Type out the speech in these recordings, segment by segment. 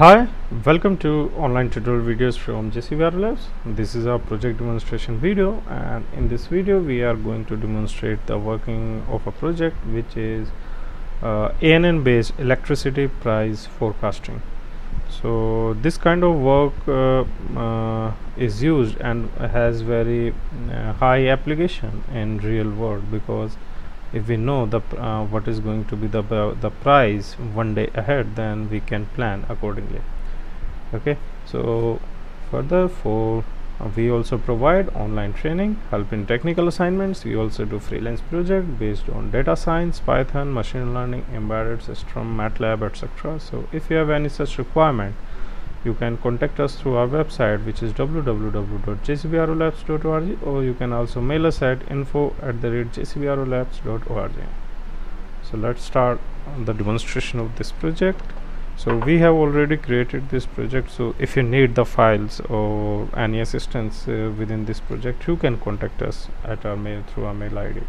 Hi, welcome to online tutorial videos from JCBR Labs. This is our project demonstration video, and in this video we are going to demonstrate the working of a project which is ANN based electricity price forecasting. So this kind of work is used and has very high application in real world, because if we know the what is going to be the price one day ahead, then we can plan accordingly. Okay, so further for we also provide online training, help in technical assignments. We also do freelance project based on data science, Python, machine learning, embedded system, MATLAB, etc. So if you have any such requirement, you can contact us through our website, which is www.jcbrlabs.org, or you can also mail us at info@jcbrlabs.org. So let's start the demonstration of this project. So we have already created this project, so if you need the files or any assistance within this project, you can contact us at our mail through our mail ID.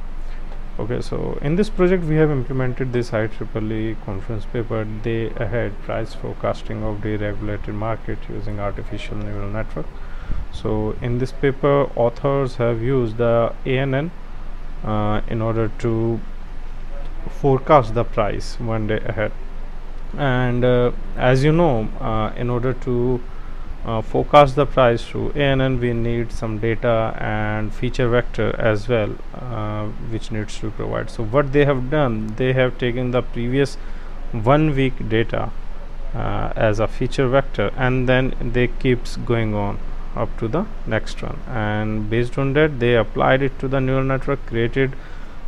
Okay, so in this project we have implemented this IEEE conference paper "Day Ahead: Price Forecasting of Deregulated Market Using Artificial Neural Network." So in this paper, authors have used the ANN in order to forecast the price one day ahead. And as you know, in order to forecast the price through ANN, we need some data and feature vector as well, which needs to provide. So what they have done, they have taken the previous 1 week data as a feature vector, and then they keeps going on up to the next one, and based on that they applied it to the neural network, created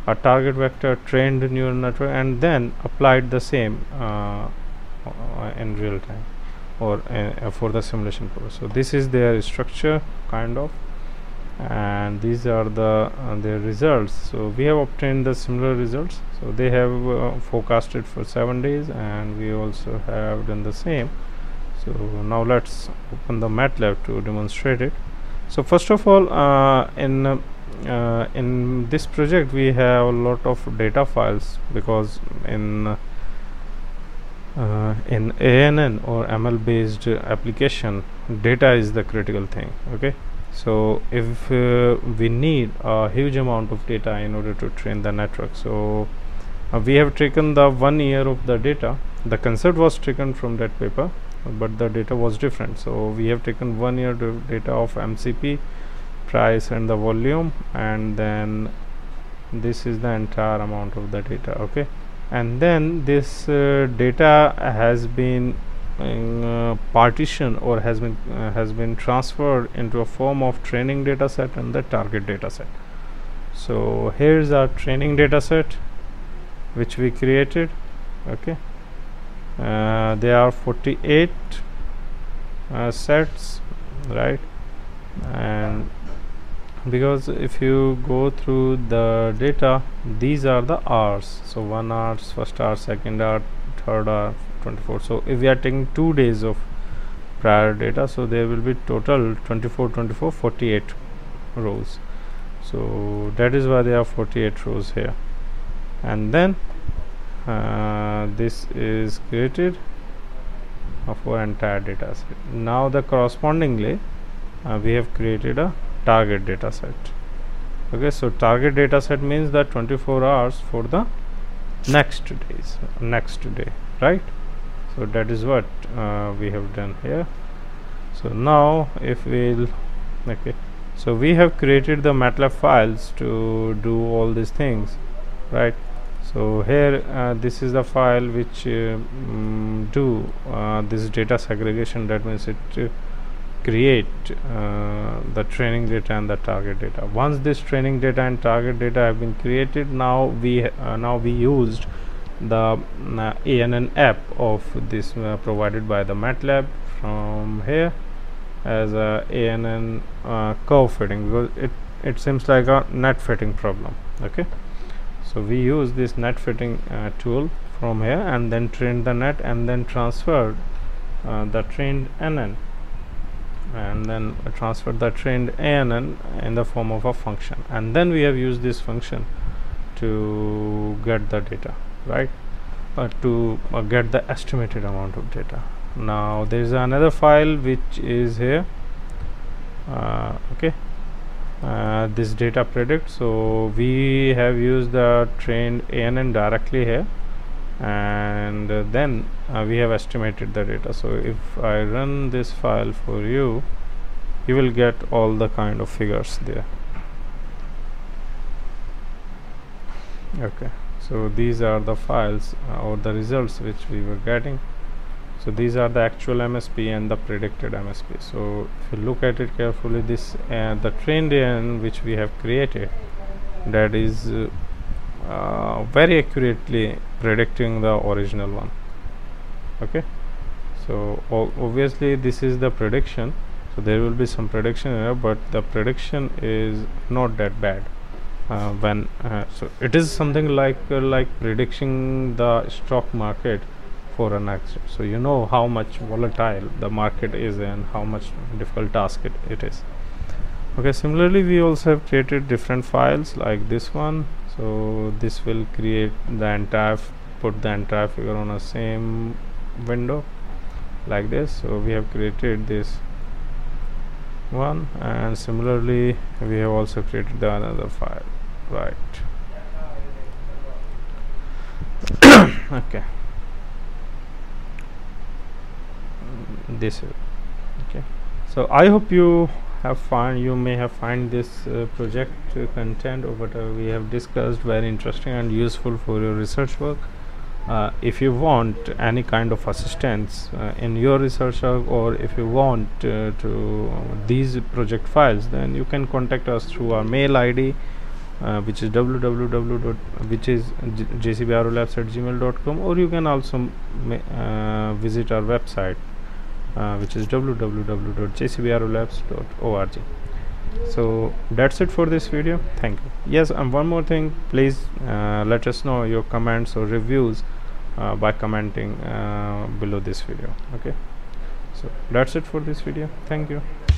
a target vector, trained neural network, and then applied the same in real time or for the simulation purpose. So this is their structure kind of, and these are the their results. So we have obtained the similar results. So they have forecasted for 7 days, and we also have done the same. So now let's open the MATLAB to demonstrate it. So first of all, in this project we have a lot of data files, because in ANN or ML based application, data is the critical thing. Okay, so if we need a huge amount of data in order to train the network, so we have taken the 1 year of the data. The concept was taken from that paper, but the data was different. So we have taken 1 year data of MCP price and the volume, and then this is the entire amount of the data. Okay, and then this data has been partitioned or has been transferred into a form of training data set and the target data set. So here's our training data set which we created. Okay, there are 48 sets, right? And because if you go through the data, these are the hours. So 1 hour, first hour, second hour, third hour, 24. So if we are taking 2 days of prior data, so there will be total 24 48 rows. So that is why there are 48 rows here. And then this is created for entire data set. Now the correspondingly we have created a target data set. Okay, so target data set means that 24 hours for the next day, right? So that is what we have done here. So now if we'll, okay, so we have created the MATLAB files to do all these things, right? So here this is the file which do this data segregation. That means it create the training data and the target data. Once this training data and target data have been created, now we used the ANN app of this provided by the MATLAB from here as a ANN curve fitting, because it seems like a net fitting problem. Okay, so we use this net fitting tool from here, and then trained the net, and then transferred the trained ANN, and then transfer the trained ANN in the form of a function, and then we have used this function to get the data, right? To get the estimated amount of data. Now there is another file which is here. Okay, this data predict. So we have used the trained ANN directly here, and then we have estimated the data. So if I run this file for you, you will get all the kind of figures there. Okay, so these are the files or the results which we were getting. So these are the actual MSP and the predicted MSP. So if you look at it carefully, this the trained ANN which we have created, that is very accurately predicting the original one. Okay, so obviously this is the prediction, so there will be some prediction error, but the prediction is not that bad. So it is something like predicting the stock market for an action. So you know how much volatile the market is and how much difficult task it is. Okay, similarly we also have created different files like this one. So this will create the entire, put the entire figure on the same window like this. So we have created this one, and similarly we have also created the another file, right? Okay, this is okay. So I hope you may have found this project content or whatever we have discussed very interesting and useful for your research work. If you want any kind of assistance in your research work, or if you want these project files, then you can contact us through our mail ID, which is jcbrlabs@gmail.com, or you can also visit our website, which is www.jcbrlabs.org. So that's it for this video. Thank you. Yes, and one more thing, please let us know your comments or reviews by commenting below this video. Okay, so that's it for this video. Thank you.